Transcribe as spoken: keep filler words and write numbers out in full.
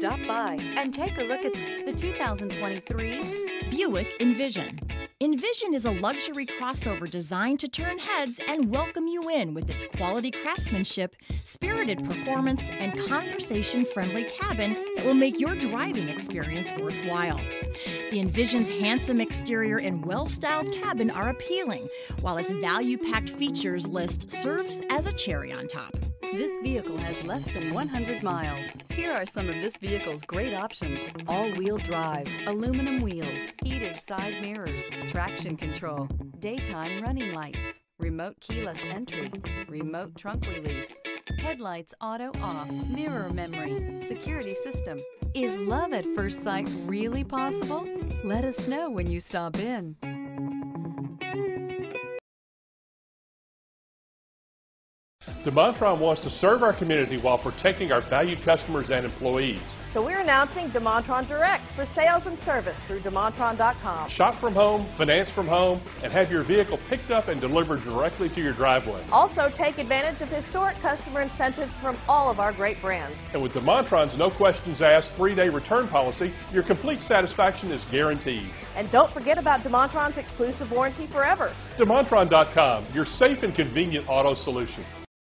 Stop by and take a look at the two thousand twenty-three Buick Envision. Envision is a luxury crossover designed to turn heads and welcome you in with its quality craftsmanship, spirited performance, and conversation-friendly cabin that will make your driving experience worthwhile. The Envision's handsome exterior and well-styled cabin are appealing, while its value-packed features list serves as a cherry on top. This vehicle has less than one hundred miles. Here are some of this vehicle's great options: all-wheel drive, aluminum wheels, heated side mirrors, traction control, daytime running lights, remote keyless entry, remote trunk release, headlights auto off, mirror memory, security system. Is love at first sight really possible? Let us know when you stop in. DeMontrond wants to serve our community while protecting our valued customers and employees. So we're announcing DeMontrond Direct for sales and service through DeMontrond dot com. Shop from home, finance from home, and have your vehicle picked up and delivered directly to your driveway. Also, take advantage of historic customer incentives from all of our great brands. And with DeMontrond's no questions asked three-day return policy, your complete satisfaction is guaranteed. And don't forget about DeMontrond's exclusive warranty forever. DeMontrond dot com, your safe and convenient auto solution.